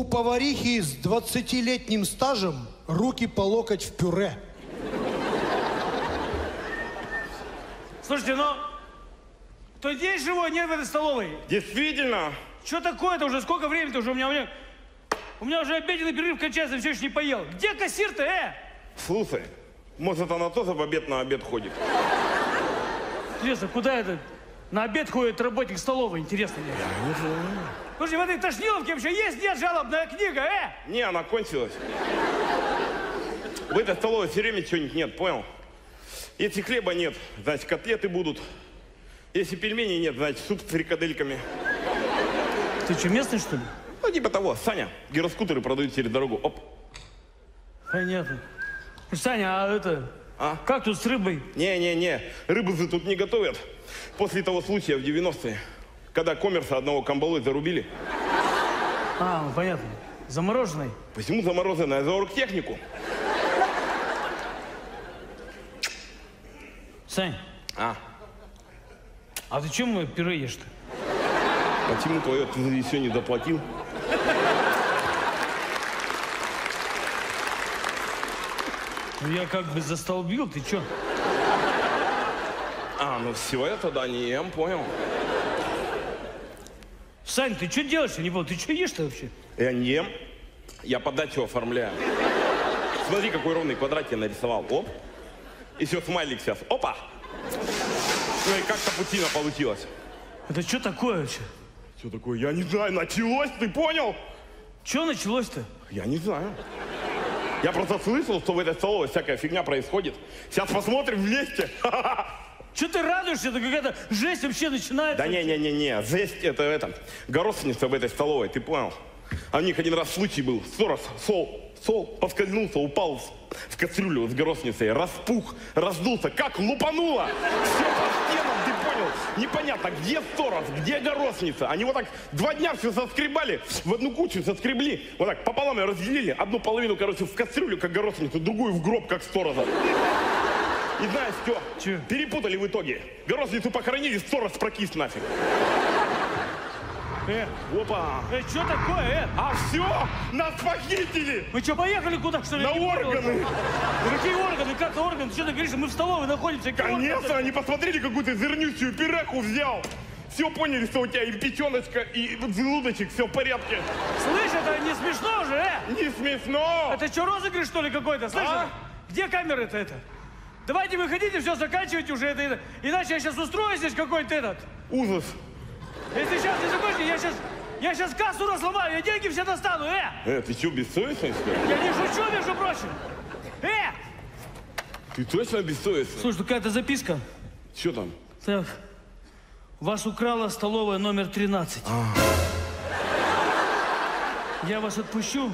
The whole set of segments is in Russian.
У поварихи с 20-летним стажем руки по локоть в пюре. Слушайте, но то здесь живой, нет в этой столовой. Действительно. Что такое-то уже? Сколько времени-то уже? У меня уже обеденный перерыв кончается, все еще не поел. Где кассир-то, Слушай, может, она тоже в обед на обед ходит? Интересно, куда это? На обед ходит работник столовой, интересно мне. Я не знаю. Слушай, в этой Тошниловке вообще есть, нет, жалобная книга, Не, она кончилась. В этой столовой все время чего-нибудь нет, понял? Если хлеба нет, значит, котлеты будут. Если пельменей нет, значит, суп с фрикадельками. Ты что, местный, что ли? Ну, типа того. Саня, гироскутеры продают через дорогу. Оп. Понятно. Саня, как тут с рыбой? Не-не-не, рыбу же тут не готовят. После того случая в 90-е, когда коммерса одного камбалой зарубили. А, ну, понятно. Замороженный? Почему замороженный? За оргтехнику. Сань. А ты чем пюре ешь-то? Почему твое ты еще не доплатил? Ну, я как бы застолбил, ты чё? Ну все, я тогда не ем, понял. Сань, ты что делаешь-то, не понял? Ты что ешь-то вообще? Я не ем, я подачу оформляю. Смотри, какой ровный квадрат я нарисовал. Оп. И все, смайлик сейчас. Опа! Ну и как капучино получилось. Это что такое вообще? Что такое? Я не знаю, началось, ты понял? Что началось-то? Я не знаю. Я просто слышал, что в этой столовой всякая фигня происходит. Сейчас посмотрим вместе. Что ты радуешься? Это какая-то жесть вообще начинается. Да не-не-не-не, жесть это горосница в этой столовой, ты понял? А у них один раз случай был. Сорос, сол поскользнулся, упал в кастрюлю с горосницей, распух, раздулся, как лупануло! Все по стенам, ты понял? Непонятно, где Сорос, где горосница. Они вот так 2 дня все соскребали, в одну кучу соскребли, вот так пополам ее разделили, одну половину, короче, в кастрюлю, как горосницу, другую в гроб, как Сороса. И знаешь, что? Че? Перепутали в итоге. Горосницу похоронили, Сорос прокис нафиг. Опа! Что такое, А все! Нас похитили! Мы что, поехали куда, что ли? На органы! Какие органы? Как на органы? Ты что ты говоришь? Мы в столовой находимся. Конечно, они посмотрели, какую-то зернющую пираху взял. Все поняли, что у тебя и печеночка, и желудочек, все в порядке. Слышь, это не смешно уже, Не смешно! Это что, розыгрыш, что ли, какой-то? Слышь, где камеры-то это? Давайте выходите, все заканчивайте уже это. Иначе я сейчас устрою здесь какой-то ужас. Если сейчас не закончите, я сейчас кассу разломаю, я деньги все достану, ты что, бессовестный, что ли? Я не шучу, между прочим. Ты точно бессовестный? Слушай, какая-то записка. Что там? Так. Вас украла столовая номер 13. Я вас отпущу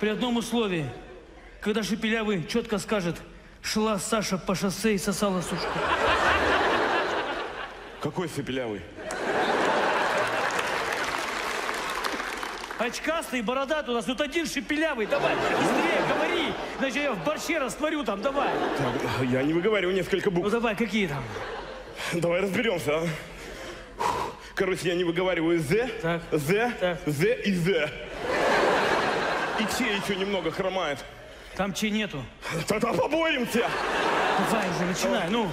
при одном условии. Когда Шепелявый четко скажет, шла Саша по шоссе и сосала сушку. Какой Шепелявый? Очкастый, бородатый у нас, тут один Шепелявый, давай, быстрее говори, значит, я в борще растворю там, давай. Так, я не выговариваю несколько букв. Ну давай, какие там? Давай разберемся, Короче, я не выговариваю «з», «з», «з» и «з». И «че» еще немного хромает. Там «че» нету. Тогда поборемся. Давай уже, начинай, ну.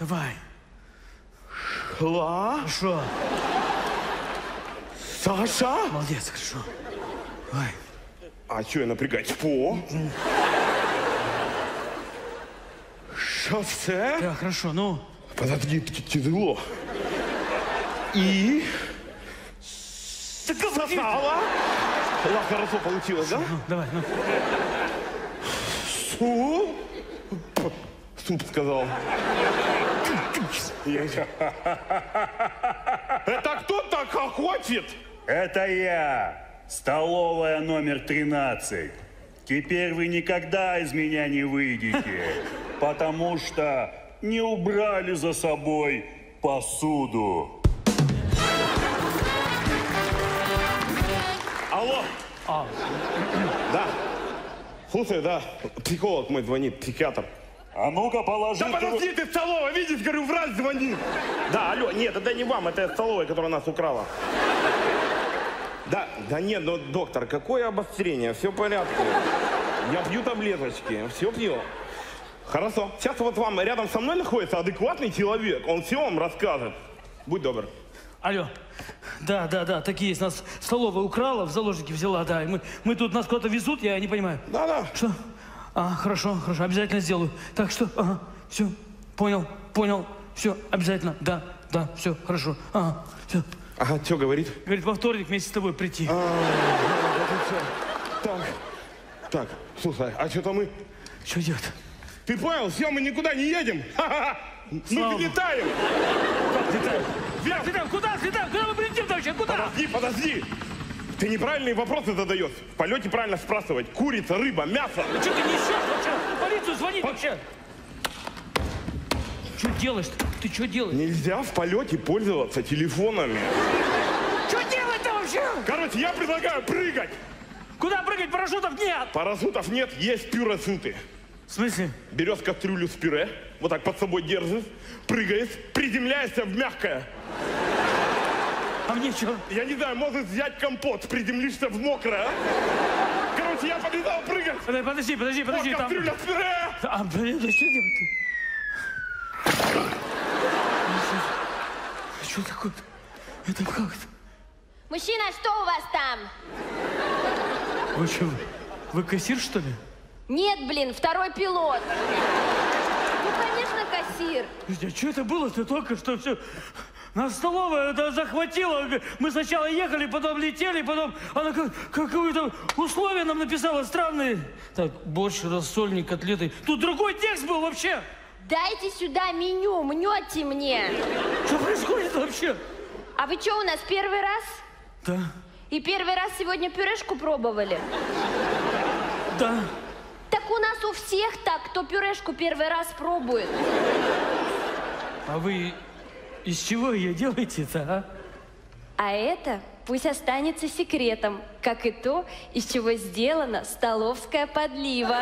Давай. Шла. Шо? Саша? Молодец, хорошо. Давай. А чё я напрягаюсь? Шоссе? Да, хорошо, ну. Подожди, тяжело. И? Сосала? Ладно, хорошо получилось, да? Ну, давай, ну. Суп? Суп сказал. Это кто так хохочет? Это я, столовая номер 13. Теперь вы никогда из меня не выйдете, потому что не убрали за собой посуду. Алло. Да. Слушай, психолог мой звонит, психиатр. А ну-ка положи... Да подожди, ты столовая, видишь, говорю, врач звонит. Да, алло, нет, это не вам, это столовая, которая нас украла. Да нет, но, доктор, какое обострение? Все в порядке. Я пью таблеточки, все пью. Хорошо. Сейчас вот вам рядом со мной находится адекватный человек. Он все вам расскажет. Будь добр. Алло. Да, такие есть. Нас столовая украла, в заложники взяла, да. И мы тут, нас куда-то везут, я не понимаю. Да. Что? А, хорошо, обязательно сделаю. Так, что? Ага, все, понял. Все, обязательно, да, все, хорошо. Ага, все. Ага, что говорит? Говорит, во вторник вместе с тобой прийти. Так, слушай, а что-то мы... Что делать? Ты понял? Все, мы никуда не едем. Ха-ха-ха. Мы взлетаем. Взлетаем. Куда взлетаем? Куда мы прилетим вообще? Куда? Подожди. Ты неправильные вопросы задаешь. В полете правильно спрашивать. Курица, рыба, мясо. Ну что ты несешь вообще? Полицию звонить вообще. Что делаешь-то? Ты что делаешь? Нельзя в полете пользоваться телефонами. Что делать-то вообще? Короче, я предлагаю прыгать. Куда прыгать? Парашютов нет. Парашютов нет, есть пюросуты. В смысле? Берешь кастрюлю с пюре, вот так под собой держишь, прыгаешь, приземляешься в мягкое. А мне что? Я не знаю, можешь взять компот, приземлишься в мокрое. Короче, я побежал прыгать. Подожди. Вот кастрюля с пюре. А, блин, да что делать-то? А что такое-то? Это как-то? Мужчина, что у вас там? Вы что, вы кассир, что ли? Нет, блин, второй пилот. Ну, конечно, кассир. А что это было-то только что? Все... Нас столовая захватила. Мы сначала ехали, потом летели, потом она какое-то условие нам написала странные. Так, борщ, рассольник, котлеты. Тут другой текст был вообще. Дайте сюда меню, мнете мне. Что происходит вообще? А вы что, у нас первый раз? Да. И первый раз сегодня пюрешку пробовали? Да. Так у нас у всех так, кто пюрешку первый раз пробует. А вы из чего ее делаете-то, а? А это пусть останется секретом, как и то, из чего сделана столовская подлива.